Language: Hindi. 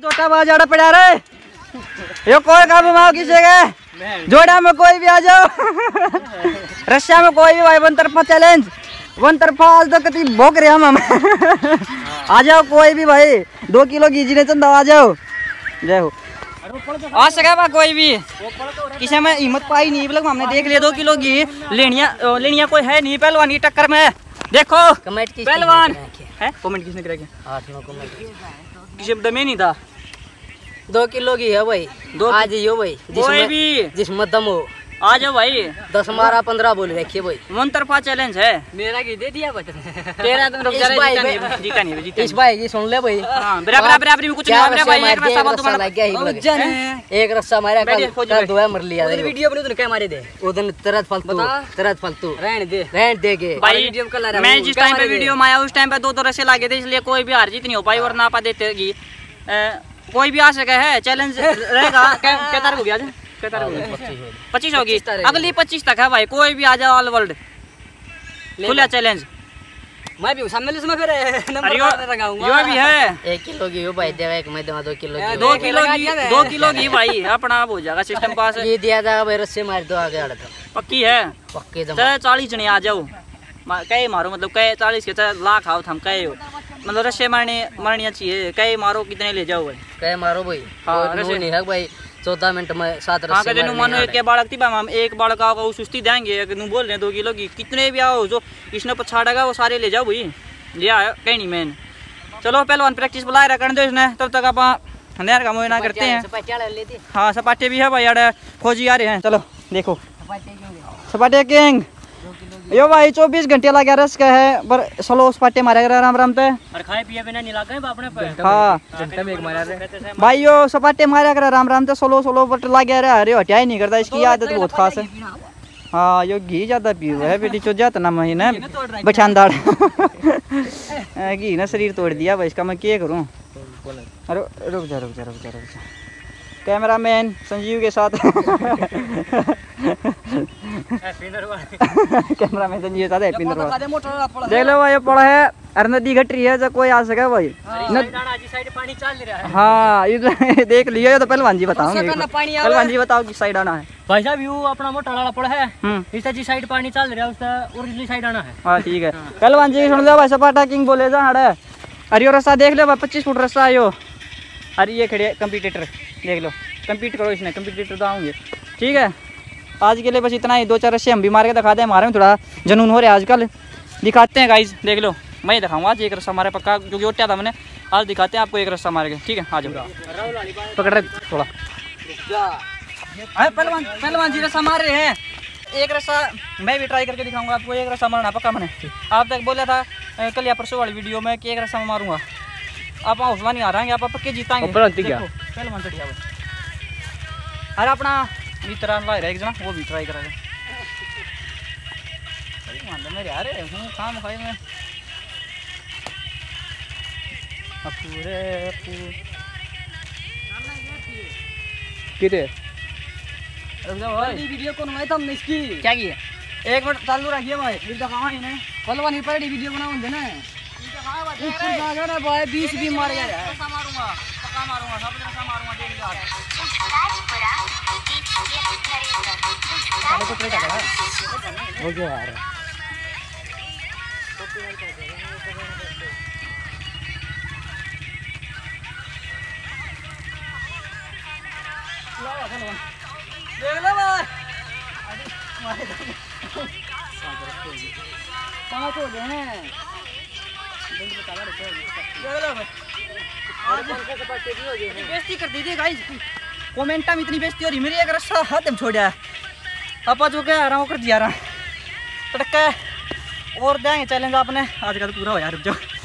जोटा बाज आड़ा पड़ा रे यो कोई का माओ किसे जोड़ा में कोई भी आ जाओ रशिया में कोई भी भाई वन तरफा चैलेंज वन तरफा आज तक कति भोग रहे हम आ जाओ कोई भी भाई 2 किलो की जीने चंद आ जाओ जय हो आ सका कोई भी किसी में हिम्मत पाई नहीं मतलब हमने देख लिया 2 किलो की लेनिया कोई है नहीं पहलवान की टक्कर में देखो पहलवान है कमेंट किसने करा किसी शब्द में नहीं था 2 किलो की है भाई आज यो भाई कोई भी जिसमें दम हो आ जाओ भाई 10 12 15 बोल रखिए भाई वन तरफा चैलेंज है मेरा की दे दिया बटन तेरा तुम रुक जा जीता नहीं जीता इस भाई की सुन ले भाई हां बराबर में कुछ नहीं मेरा भाई एक रस्सा बात तुम्हारा लग गया ही लग जाने एक रस्सा मारा का दोया मर लिया रे वीडियो बने तो क्या मारे दे उधर तरत फालतू रहन दे के भाई वीडियो कल रहा मैं जिस टाइम पे वीडियो माया उस टाइम पे 2 रस्से लागे थे इसलिए कोई भी हार जीत नहीं हो पाई वरना पा देतेगी कोई भी आ सके है चैलेंज रहेगा क्या तारीख हो गया आज 25 होगी अगली 25 तक है भाई कोई भी आ जाओ ऑल वर्ल्ड खुला चैलेंज मैं भी सामने ले फिर नंबर लगाऊंगा यो भी है 1 किलो की यो भाई देगा एक मैं दूंगा 2 किलो की भाई अपना आप हो जाएगा सिस्टम पास ये दिया था भाई रस्से मार दो आगे अड़ पक्की है पक्की चलो 40 जने आ जाओ कई मारो मतलब कई 40 के लाख आओ हम कई हो मतलब रस्से मारनी चाहिए कई मारो कितने ले जाओ भाई कई मारो भाई नहीं है भाई 14 मिनट में 7 रस्से मारने मानो एक बालक थी हम एक बालक आओ को सुस्ती देंगे बोल रहे हैं 2 किलो की कितने भी आओ जो इसने पछाड़ेगा वो सारे ले जाओ भाई ले आया कहीं नहीं मैंने चलो पहलवान प्रैक्टिस बुलाए रखने दो इसने तब तक आप हनियार का मोहना करते हैं। हाँ सपाटे भी है भाई यार फौजी आ रहे हैं चलो देखो सपाटे किंग यो भाई 24 घंटे लगा रस का है पर स्लो स्पाटे मारेगा राम राम पे और खाए पिए बिना नहीं लागे बापने पे। हाँ घंटे में एक मारा रे भाई यो सपाटे मारेगा राम राम पे स्लो बट लगा रे अरे हटाई नहीं करता इसकी आदत बहुत खास है। हाँ यो घी ज्यादा पीओ है बेटी चो जात ना महीने बछानदार घी ने शरीर तोड़ दिया भाई इसका मैं क्या करूं। अरे रुक जा कैमरामैन संजीव के साथ कैमरामैन संजीव साथ देख लो भाई पड़ा है अरे नदी घट रही है जो कोई आ सके भाई पानी चल रहा है। हाँ देख लिया तो पहलवान जी बताओगे पहलवान जी बताओ किस साइड आना है भाई साहब यू अपना मोटा लाला पड़ा है इस जी साइड पानी चल रहा है उसका और इस साइड आना है। हाँ ठीक है पहलवान जी सुन लो भाई सपाटा किंग बोले जा हड़ा अरे रास्ता देख लो भाई 25 फुट रास्ता आयो अरे ये खड़े कंपटीटर देख लो कंपीट करो इसने कंपटीटर तो आऊँगे। ठीक है आज के लिए बस इतना ही 2-4 रस्से हम भी मार के दिखाते हैं हमारे में थोड़ा जुनून हो रहा है आजकल दिखाते हैं गाइज देख लो मैं दिखाऊंगा आज एक रस्सा मारे पक्का क्योंकि उठा था मैंने आज दिखाते हैं आपको एक रस्सा मार के। ठीक है आ जाओ पकड़ रहे थोड़ा पहलवान जी रस्सा मार रहे हैं एक रस्सा मैं भी ट्राई करके दिखाऊंगा आपको एक रस्सा मारना पक्का मैंने आप तक बोला था कल या परसों वाली वीडियो में कि एक रस्सा मैं मारूंगा आप हौसला नहीं आ रहा है आप पक्के जीताएंगे अरे अपना मित्रा ला रहा एक जना वो भी ट्राई करा मेरे यार हूँ काम खाई में वीडियो कौन बनाई था हमने इसकी क्या किया 1 मिनट चालू रखिए भाई वीडियो कहाँ इन्हें पलवा नहीं पड़ी वीडियो बनाऊँ देना भाई 20 भी मार गया है बेइज्जती कर दीजिए गाइस कमेंट में इतनी बेइज्जती हो रही मेरी एक रस्सा हाथ में छोड़ा है आपा जो क्या आ रहा हूँ कर दिया रहा टटका और देंगे चैलेंज आपने आज का तो पूरा हो यार रुक जाओ।